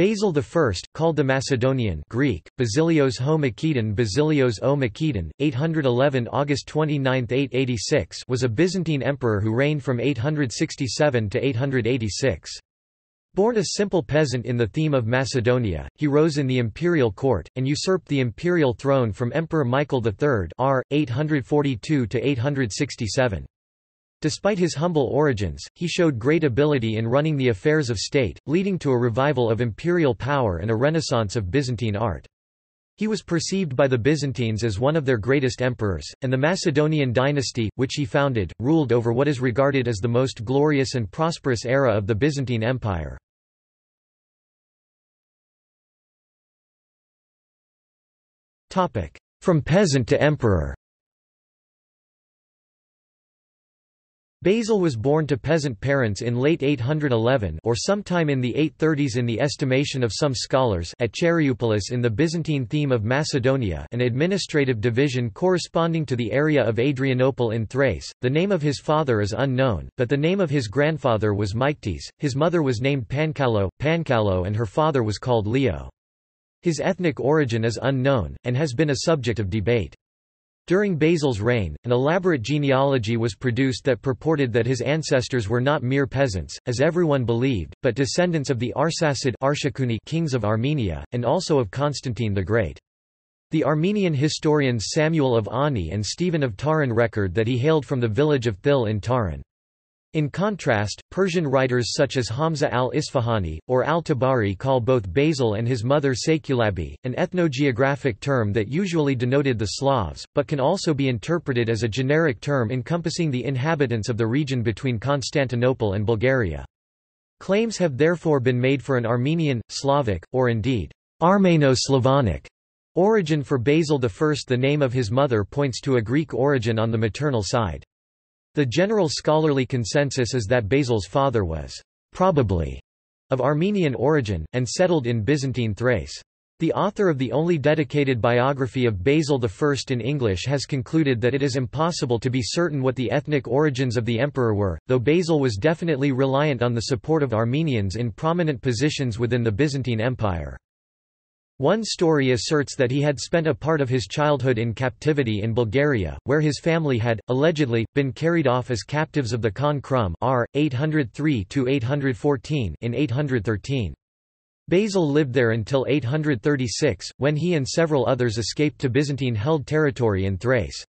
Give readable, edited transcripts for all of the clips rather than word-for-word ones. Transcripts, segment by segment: Basil I, called the Macedonian Greek, Basilios ho Makedon, Basilios o Makedon, 811 August 29, 886 was a Byzantine emperor who reigned from 867 to 886. Born a simple peasant in the theme of Macedonia, he rose in the imperial court, and usurped the imperial throne from Emperor Michael III r. 842 to 867. Despite his humble origins, he showed great ability in running the affairs of state, leading to a revival of imperial power and a renaissance of Byzantine art. He was perceived by the Byzantines as one of their greatest emperors, and the Macedonian dynasty, which he founded, ruled over what is regarded as the most glorious and prosperous era of the Byzantine Empire. From peasant to emperor. Basil was born to peasant parents in late 811 or sometime in the 830s in the estimation of some scholars at Cheriupolis in the Byzantine theme of Macedonia, an administrative division corresponding to the area of Adrianople in Thrace. The name of his father is unknown, but the name of his grandfather was Myctes, his mother was named Pankalo and her father was called Leo. His ethnic origin is unknown, and has been a subject of debate. During Basil's reign, an elaborate genealogy was produced that purported that his ancestors were not mere peasants, as everyone believed, but descendants of the Arsacid kings of Armenia, and also of Constantine the Great. The Armenian historians Samuel of Ani and Stephen of Taron record that he hailed from the village of Thil in Taron. In contrast, Persian writers such as Hamza al Isfahani, or al-Tabari call both Basil and his mother Saykulabi, an ethnogeographic term that usually denoted the Slavs, but can also be interpreted as a generic term encompassing the inhabitants of the region between Constantinople and Bulgaria. Claims have therefore been made for an Armenian, Slavic, or indeed, Armeno-Slavonic origin for Basil I. The name of his mother points to a Greek origin on the maternal side. The general scholarly consensus is that Basil's father was probably of Armenian origin, and settled in Byzantine Thrace. The author of the only dedicated biography of Basil I in English has concluded that it is impossible to be certain what the ethnic origins of the emperor were, though Basil was definitely reliant on the support of Armenians in prominent positions within the Byzantine Empire. One story asserts that he had spent a part of his childhood in captivity in Bulgaria, where his family had, allegedly, been carried off as captives of the Khan Krum r. 803–814 in 813. Basil lived there until 836, when he and several others escaped to Byzantine-held territory in Thrace.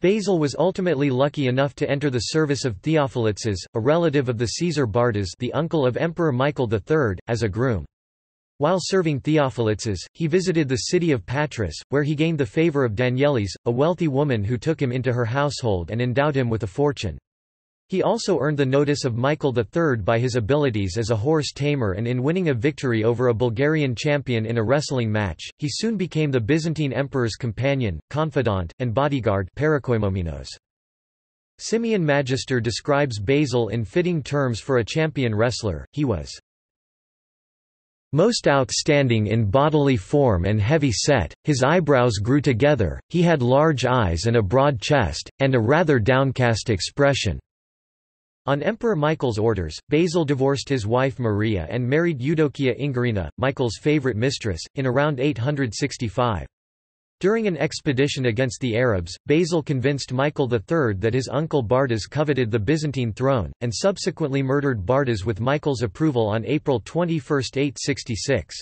Basil was ultimately lucky enough to enter the service of Theophilitzes, a relative of the Caesar Bardas, the uncle of Emperor Michael III, as a groom. While serving Theophilitzes, he visited the city of Patras, where he gained the favor of Danielis, a wealthy woman who took him into her household and endowed him with a fortune. He also earned the notice of Michael III by his abilities as a horse tamer and in winning a victory over a Bulgarian champion in a wrestling match. He soon became the Byzantine emperor's companion, confidant, and bodyguard. Simeon Magister describes Basil in fitting terms for a champion wrestler. He was most outstanding in bodily form and heavy set, his eyebrows grew together, he had large eyes and a broad chest, and a rather downcast expression." On Emperor Michael's orders, Basil divorced his wife Maria and married Eudokia Ingerina, Michael's favorite mistress, in around 865. During an expedition against the Arabs, Basil convinced Michael III that his uncle Bardas coveted the Byzantine throne, and subsequently murdered Bardas with Michael's approval on April 21, 866.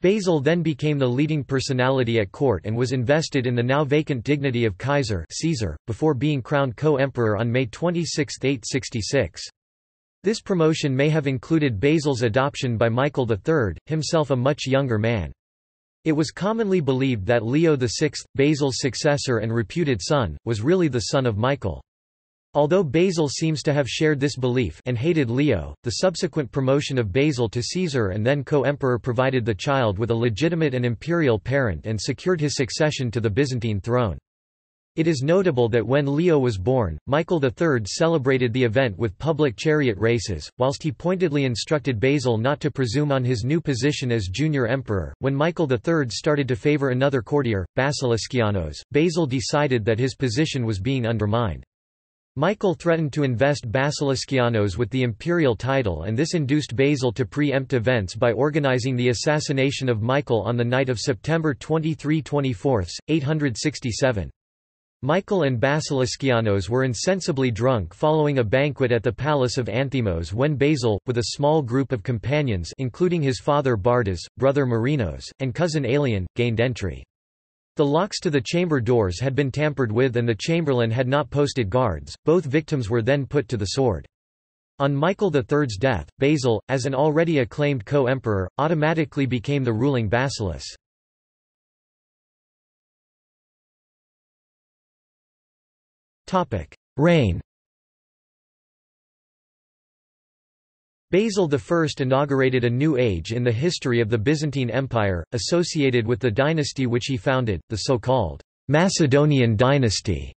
Basil then became the leading personality at court and was invested in the now vacant dignity of Kaiser Caesar, before being crowned co-emperor on May 26, 866. This promotion may have included Basil's adoption by Michael III, himself a much younger man. It was commonly believed that Leo VI, Basil's successor and reputed son, was really the son of Michael. Although Basil seems to have shared this belief and hated Leo, the subsequent promotion of Basil to Caesar and then co-emperor provided the child with a legitimate and imperial parent and secured his succession to the Byzantine throne. It is notable that when Leo was born, Michael III celebrated the event with public chariot races, whilst he pointedly instructed Basil not to presume on his new position as junior emperor. When Michael III started to favor another courtier, Basiliskianos, Basil decided that his position was being undermined. Michael threatened to invest Basiliskianos with the imperial title, and this induced Basil to pre-empt events by organizing the assassination of Michael on the night of September 23–24, 867. Michael and Basiliskianos were insensibly drunk following a banquet at the palace of Anthimos when Basil, with a small group of companions including his father Bardas, brother Marinos, and cousin Aelian, gained entry. The locks to the chamber doors had been tampered with and the chamberlain had not posted guards. Both victims were then put to the sword. On Michael III's death, Basil, as an already acclaimed co-emperor, automatically became the ruling basileus. Reign. Basil I inaugurated a new age in the history of the Byzantine Empire, associated with the dynasty which he founded, the so-called Macedonian dynasty.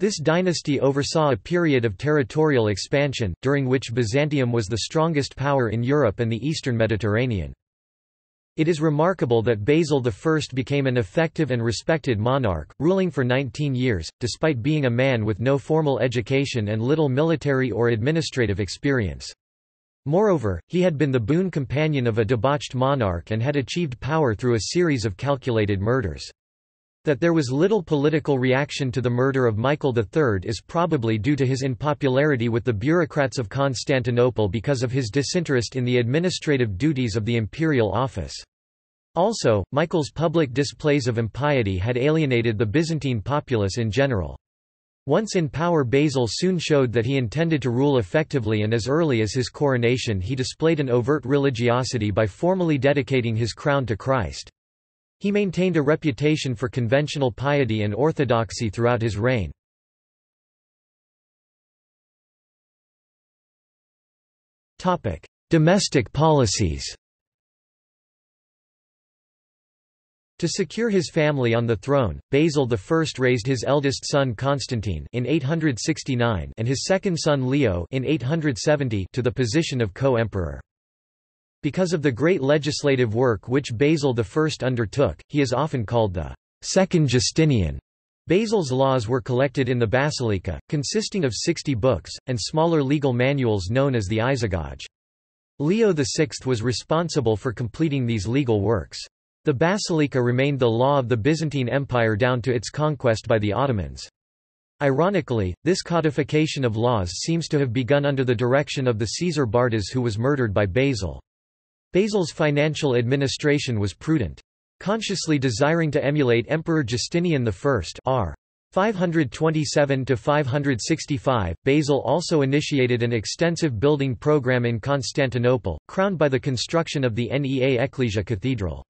This dynasty oversaw a period of territorial expansion, during which Byzantium was the strongest power in Europe and the eastern Mediterranean. It is remarkable that Basil I became an effective and respected monarch, ruling for 19 years, despite being a man with no formal education and little military or administrative experience. Moreover, he had been the boon companion of a debauched monarch and had achieved power through a series of calculated murders. That there was little political reaction to the murder of Michael III is probably due to his unpopularity with the bureaucrats of Constantinople because of his disinterest in the administrative duties of the imperial office. Also, Michael's public displays of impiety had alienated the Byzantine populace in general. Once in power, Basil soon showed that he intended to rule effectively, and as early as his coronation he displayed an overt religiosity by formally dedicating his crown to Christ. He maintained a reputation for conventional piety and orthodoxy throughout his reign. Domestic policies. To secure his family on the throne, Basil I raised his eldest son Constantine in 869 and his second son Leo in 870 to the position of co-emperor. Because of the great legislative work which Basil I undertook, he is often called the Second Justinian. Basil's laws were collected in the Basilica, consisting of 60 books, and smaller legal manuals known as the Isagoge. Leo VI was responsible for completing these legal works. The Basilica remained the law of the Byzantine Empire down to its conquest by the Ottomans. Ironically, this codification of laws seems to have begun under the direction of the Caesar Bardas, who was murdered by Basil. Basil's financial administration was prudent. Consciously desiring to emulate Emperor Justinian I (r. 527–565), Basil also initiated an extensive building program in Constantinople, crowned by the construction of the Nea Ecclesia Cathedral.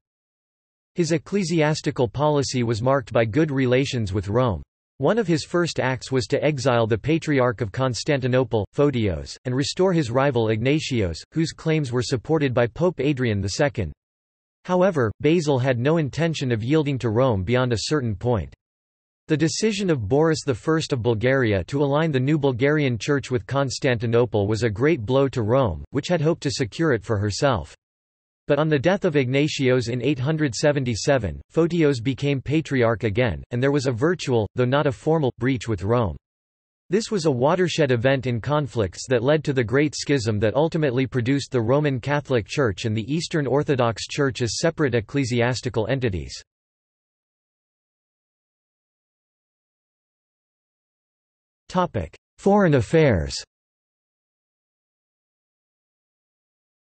His ecclesiastical policy was marked by good relations with Rome. One of his first acts was to exile the Patriarch of Constantinople, Photios, and restore his rival Ignatios, whose claims were supported by Pope Adrian II. However, Basil had no intention of yielding to Rome beyond a certain point. The decision of Boris I of Bulgaria to align the new Bulgarian Church with Constantinople was a great blow to Rome, which had hoped to secure it for herself. But on the death of Ignatios in 877, Photios became patriarch again, and there was a virtual, though not a formal, breach with Rome. This was a watershed event in conflicts that led to the Great Schism that ultimately produced the Roman Catholic Church and the Eastern Orthodox Church as separate ecclesiastical entities. Foreign affairs.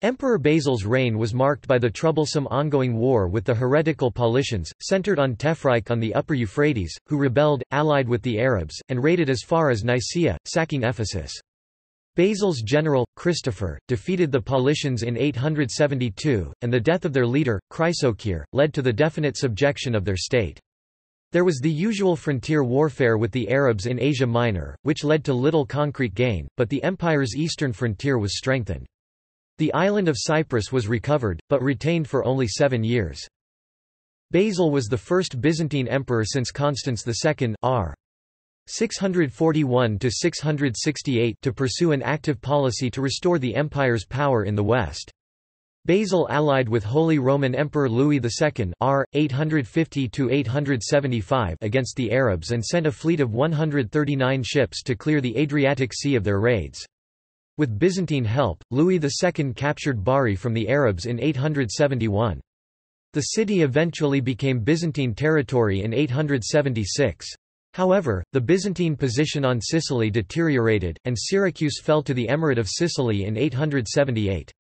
Emperor Basil's reign was marked by the troublesome ongoing war with the heretical Paulicians, centered on Tefrike on the upper Euphrates, who rebelled, allied with the Arabs, and raided as far as Nicaea, sacking Ephesus. Basil's general, Christopher, defeated the Paulicians in 872, and the death of their leader, Chrysocheir, led to the definite subjection of their state. There was the usual frontier warfare with the Arabs in Asia Minor, which led to little concrete gain, but the empire's eastern frontier was strengthened. The island of Cyprus was recovered, but retained for only 7 years. Basil was the first Byzantine emperor since Constance II (r. 641–668) to pursue an active policy to restore the empire's power in the West. Basil allied with Holy Roman Emperor Louis II (r. 850–875) against the Arabs and sent a fleet of 139 ships to clear the Adriatic Sea of their raids. With Byzantine help, Louis II captured Bari from the Arabs in 871. The city eventually became Byzantine territory in 876. However, the Byzantine position on Sicily deteriorated, and Syracuse fell to the Emirate of Sicily in 878.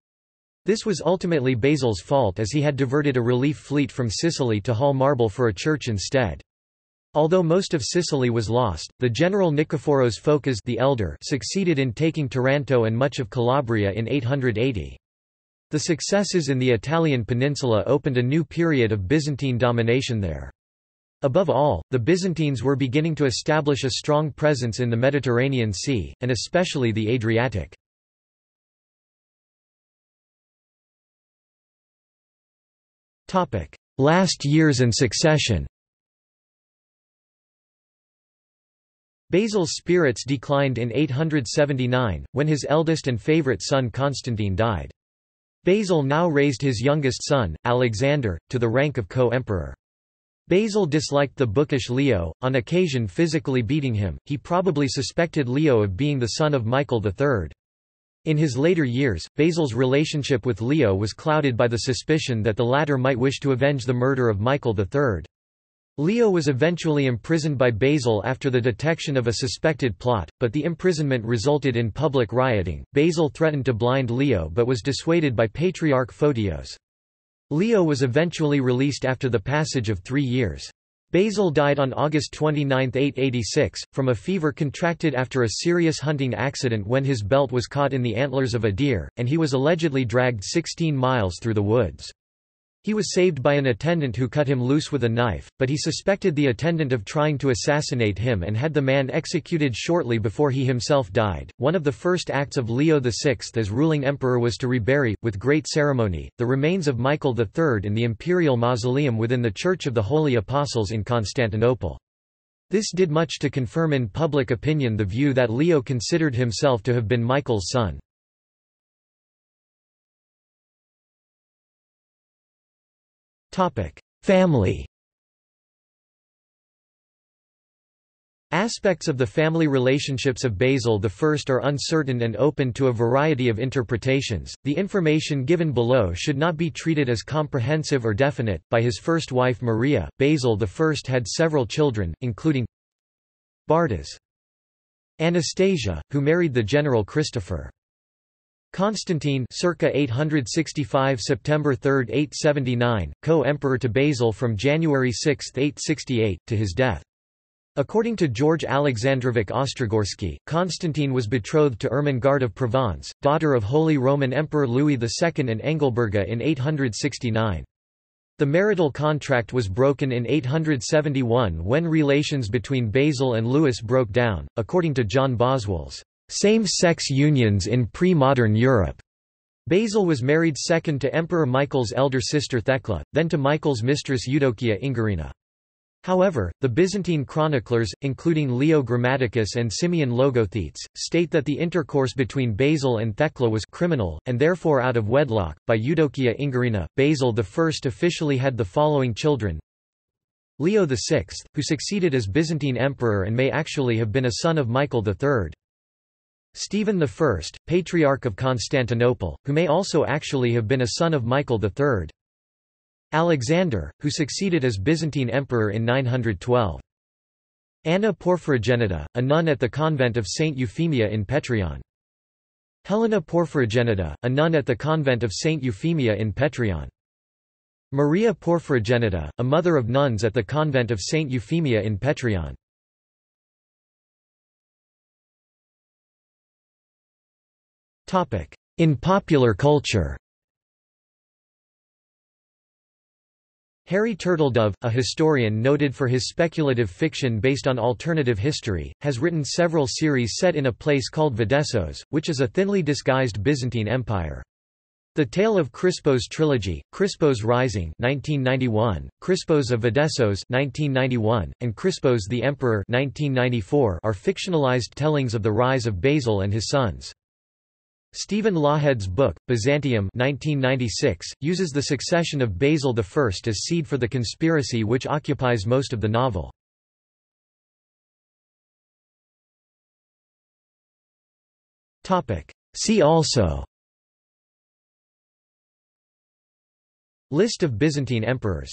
This was ultimately Basil's fault, as he had diverted a relief fleet from Sicily to haul marble for a church instead. Although most of Sicily was lost, the general Nikephoros Phokas the Elder succeeded in taking Taranto and much of Calabria in 880. The successes in the Italian peninsula opened a new period of Byzantine domination there. Above all, the Byzantines were beginning to establish a strong presence in the Mediterranean Sea, and especially the Adriatic. Last years and succession. Basil's spirits declined in 879, when his eldest and favourite son Constantine died. Basil now raised his youngest son, Alexander, to the rank of co-emperor. Basil disliked the bookish Leo, on occasion physically beating him. He probably suspected Leo of being the son of Michael III. In his later years, Basil's relationship with Leo was clouded by the suspicion that the latter might wish to avenge the murder of Michael III. Leo was eventually imprisoned by Basil after the detection of a suspected plot, but the imprisonment resulted in public rioting. Basil threatened to blind Leo but was dissuaded by Patriarch Photios. Leo was eventually released after the passage of 3 years. Basil died on August 29, 886, from a fever contracted after a serious hunting accident when his belt was caught in the antlers of a deer, and he was allegedly dragged 16 miles through the woods. He was saved by an attendant who cut him loose with a knife, but he suspected the attendant of trying to assassinate him and had the man executed shortly before he himself died. One of the first acts of Leo VI as ruling emperor was to rebury, with great ceremony, the remains of Michael III in the imperial mausoleum within the Church of the Holy Apostles in Constantinople. This did much to confirm in public opinion the view that Leo considered himself to have been Michael's son. Family. Aspects of the family relationships of Basil I are uncertain and open to a variety of interpretations. The information given below should not be treated as comprehensive or definite. By his first wife Maria, Basil I had several children, including Bardas, Anastasia, who married the general Christopher. Constantine, circa 865 September 3, 879, co-emperor to Basil from January 6, 868, to his death. According to George Alexandrovich Ostrogorsky, Constantine was betrothed to Ermengarde of Provence, daughter of Holy Roman Emperor Louis II and Engelberga in 869. The marital contract was broken in 871 when relations between Basil and Louis broke down, according to John Boswell's Same-sex unions in pre-modern Europe. Basil was married second to Emperor Michael's elder sister Thecla, then to Michael's mistress Eudokia Ingerina. However, the Byzantine chroniclers, including Leo Grammaticus and Simeon Logothetes, state that the intercourse between Basil and Thecla was criminal, and therefore out of wedlock. By Eudokia Ingerina, Basil I officially had the following children: Leo VI, who succeeded as Byzantine emperor and may actually have been a son of Michael III. Stephen I, Patriarch of Constantinople, who may also actually have been a son of Michael III. Alexander, who succeeded as Byzantine emperor in 912. Anna Porphyrogenita, a nun at the convent of St. Euphemia in Petrion. Helena Porphyrogenita, a nun at the convent of St. Euphemia in Petrion. Maria Porphyrogenita, a mother of nuns at the convent of St. Euphemia in Petrion. In popular culture, Harry Turtledove, a historian noted for his speculative fiction based on alternative history, has written several series set in a place called Vedessos, which is a thinly disguised Byzantine empire. The Tale of Crispo's Trilogy, Crispo's Rising 1991, Crispo's of Vedessos 1991, and Crispo's the Emperor 1994 are fictionalized tellings of the rise of Basil and his sons. Stephen Lawhead's book, Byzantium 1996, uses the succession of Basil I as seed for the conspiracy which occupies most of the novel. See also: List of Byzantine emperors.